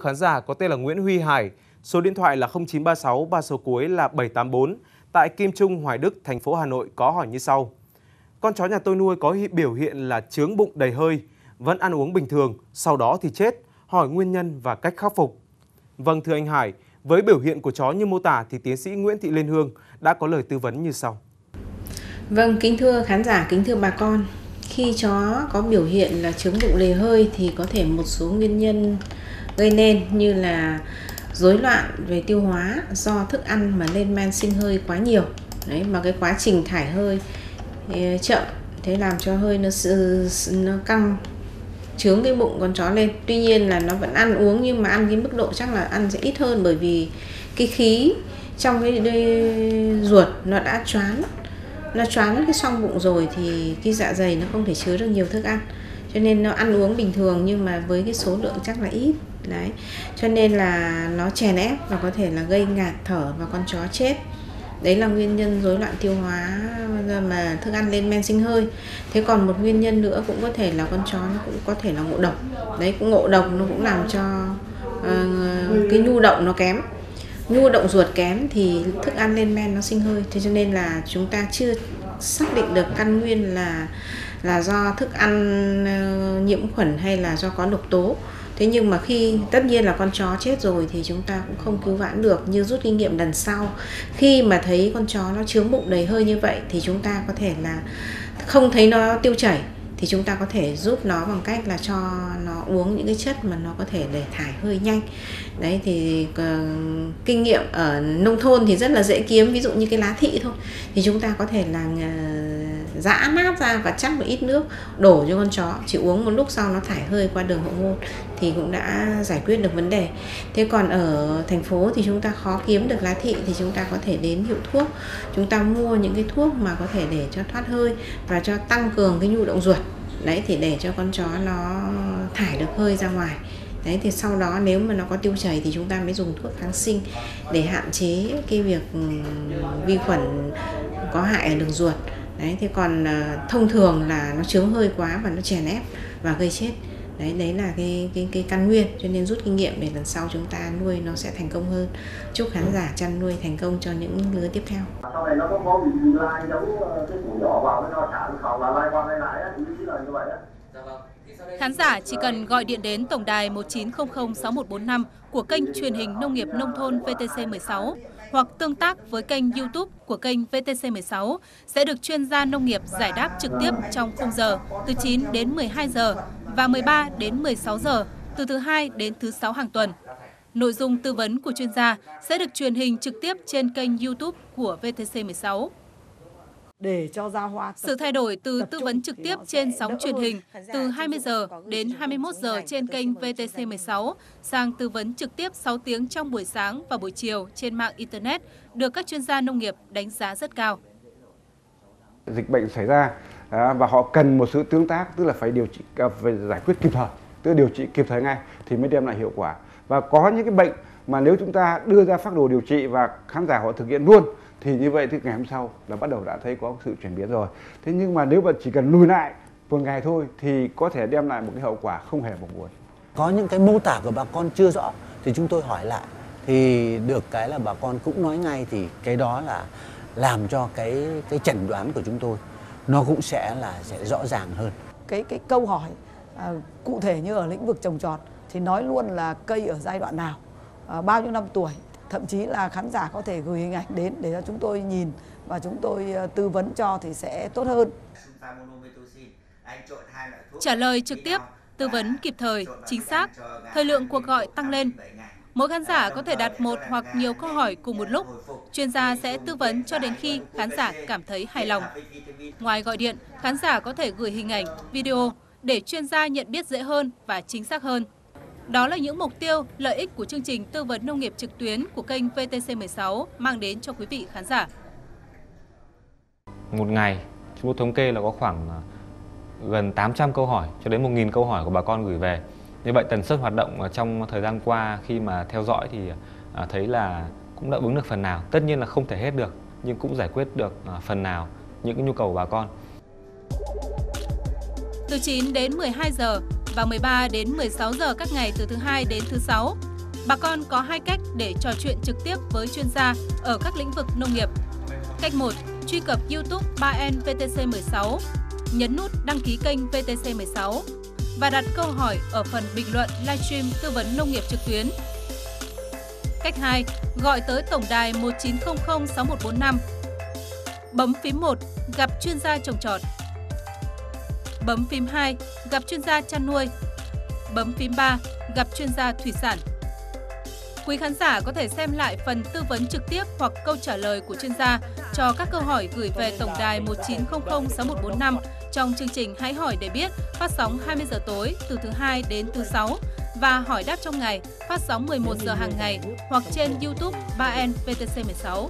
Khán giả có tên là Nguyễn Huy Hải, số điện thoại là 0936, 3 số cuối là 784, tại Kim Trung, Hoài Đức, thành phố Hà Nội có hỏi như sau. Con chó nhà tôi nuôi có biểu hiện là chướng bụng đầy hơi, vẫn ăn uống bình thường, sau đó thì chết, hỏi nguyên nhân và cách khắc phục. Vâng thưa anh Hải, với biểu hiện của chó như mô tả thì tiến sĩ Nguyễn Thị Liên Hương đã có lời tư vấn như sau. Vâng, kính thưa khán giả, kính thưa bà con. Khi chó có biểu hiện là chướng bụng đầy hơi thì có thể một số nguyên nhân gây nên như là rối loạn về tiêu hóa do thức ăn mà lên men sinh hơi quá nhiều. Đấy, mà cái quá trình thải hơi chậm, thế làm cho hơi nó căng, chướng cái bụng con chó lên. Tuy nhiên là nó vẫn ăn uống nhưng mà ăn cái mức độ chắc là ăn sẽ ít hơn, bởi vì cái khí trong cái ruột nó đã choán. Nó choáng cái xong bụng rồi thì cái dạ dày nó không thể chứa được nhiều thức ăn, cho nên nó ăn uống bình thường nhưng mà với cái số lượng chắc là ít. Đấy, cho nên là nó chèn ép và có thể là gây ngạt thở và con chó chết. Đấy là nguyên nhân rối loạn tiêu hóa mà thức ăn lên men sinh hơi. Thế còn một nguyên nhân nữa cũng có thể là con chó nó cũng có thể là ngộ độc. Đấy, cũng ngộ độc nó cũng làm cho cái nhu động nó kém, nhu động ruột kém thì thức ăn lên men nó sinh hơi. Thế cho nên là chúng ta chưa xác định được căn nguyên là do thức ăn nhiễm khuẩn hay là do có độc tố. Thế nhưng mà khi tất nhiên là con chó chết rồi thì chúng ta cũng không cứu vãn được, như rút kinh nghiệm lần sau. Khi mà thấy con chó nó chướng bụng đầy hơi như vậy thì chúng ta có thể là không thấy nó tiêu chảy thì chúng ta có thể giúp nó bằng cách là cho nó uống những cái chất mà nó có thể để thải hơi nhanh. Đấy thì kinh nghiệm ở nông thôn thì rất là dễ kiếm, ví dụ như cái lá thị thôi. Thì chúng ta có thể là giã nát ra và chắc một ít nước đổ cho con chó, chỉ uống một lúc sau nó thải hơi qua đường hậu môn thì cũng đã giải quyết được vấn đề. Thế còn ở thành phố thì chúng ta khó kiếm được lá thị, thì chúng ta có thể đến hiệu thuốc, chúng ta mua những cái thuốc mà có thể để cho thoát hơi và cho tăng cường cái nhu động ruột. Đấy thì để cho con chó nó thải được hơi ra ngoài. Đấy thì sau đó nếu mà nó có tiêu chảy thì chúng ta mới dùng thuốc kháng sinh để hạn chế cái việc vi khuẩn có hại ở đường ruột. Đấy thì còn thông thường là nó chướng hơi quá và nó chèn ép và gây chết. Đấy là cái căn nguyên, cho nên rút kinh nghiệm để lần sau chúng ta nuôi nó sẽ thành công hơn. Chúc khán giả chăn nuôi thành công cho những lứa tiếp theo. Sau này nó cũng có bị lai giống cái củ nhỏ vào nó chán hoặc là lai qua lai lại á, ý là như vậy á. Khán giả chỉ cần gọi điện đến tổng đài 19006145 của kênh truyền hình nông nghiệp nông thôn VTC16 hoặc tương tác với kênh YouTube của kênh VTC16 sẽ được chuyên gia nông nghiệp giải đáp trực tiếp trong khung giờ từ 9 đến 12 giờ và 13 đến 16 giờ từ thứ Hai đến thứ Sáu hàng tuần. Nội dung tư vấn của chuyên gia sẽ được truyền hình trực tiếp trên kênh YouTube của VTC16. Để cho ra hoa. Sự thay đổi từ tư vấn trực tiếp trên sóng truyền hình từ 20 giờ đến 21 giờ trên kênh VTC16 sang tư vấn trực tiếp 6 tiếng trong buổi sáng và buổi chiều trên mạng Internet được các chuyên gia nông nghiệp đánh giá rất cao. Dịch bệnh xảy ra và họ cần một sự tương tác, tức là phải điều trị về giải quyết kịp thời, tức là điều trị kịp thời ngay thì mới đem lại hiệu quả. Và có những cái bệnh mà nếu chúng ta đưa ra phác đồ điều trị và khán giả họ thực hiện luôn thì như vậy thì ngày hôm sau là bắt đầu đã thấy có sự chuyển biến rồi. Thế nhưng mà nếu bạn chỉ cần lùi lại một ngày thôi thì có thể đem lại một cái hậu quả không hề mong muốn. Có những cái mô tả của bà con chưa rõ thì chúng tôi hỏi lại thì được cái là bà con cũng nói ngay, thì cái đó là làm cho cái chẩn đoán của chúng tôi nó cũng sẽ rõ ràng hơn. Cái câu hỏi cụ thể như ở lĩnh vực trồng trọt thì nói luôn là cây ở giai đoạn nào, bao nhiêu năm tuổi. Thậm chí là khán giả có thể gửi hình ảnh đến để cho chúng tôi nhìn và chúng tôi tư vấn cho thì sẽ tốt hơn. Trả lời trực tiếp, tư vấn kịp thời, chính xác, thời lượng cuộc gọi tăng lên. Mỗi khán giả có thể đặt một hoặc nhiều câu hỏi cùng một lúc. Chuyên gia sẽ tư vấn cho đến khi khán giả cảm thấy hài lòng. Ngoài gọi điện, khán giả có thể gửi hình ảnh, video để chuyên gia nhận biết dễ hơn và chính xác hơn. Đó là những mục tiêu, lợi ích của chương trình tư vấn nông nghiệp trực tuyến của kênh VTC16 mang đến cho quý vị khán giả. Một ngày, chúng tôi thống kê là có khoảng gần 800 câu hỏi cho đến 1.000 câu hỏi của bà con gửi về. Như vậy tần suất hoạt động trong thời gian qua khi mà theo dõi thì thấy là cũng đã ứng được phần nào. Tất nhiên là không thể hết được, nhưng cũng giải quyết được phần nào những cái nhu cầu của bà con. Từ 9 đến 12 giờ và 13 đến 16 giờ các ngày từ thứ Hai đến thứ Sáu Bà con có hai cách để trò chuyện trực tiếp với chuyên gia ở các lĩnh vực nông nghiệp. Cách 1, truy cập YouTube 3N VTC16, nhấn nút đăng ký kênh VTC16 và đặt câu hỏi ở phần bình luận livestream tư vấn nông nghiệp trực tuyến. Cách 2, gọi tới tổng đài 1900 6145. Bấm phím 1, gặp chuyên gia trồng trọt. Bấm phím 2, gặp chuyên gia chăn nuôi. Bấm phím 3, gặp chuyên gia thủy sản. Quý khán giả có thể xem lại phần tư vấn trực tiếp hoặc câu trả lời của chuyên gia cho các câu hỏi gửi về tổng đài 1900 6145 trong chương trình Hãy hỏi để biết, phát sóng 20 giờ tối từ thứ 2 đến thứ 6 và hỏi đáp trong ngày, phát sóng 11 giờ hàng ngày hoặc trên YouTube 3N VTC16.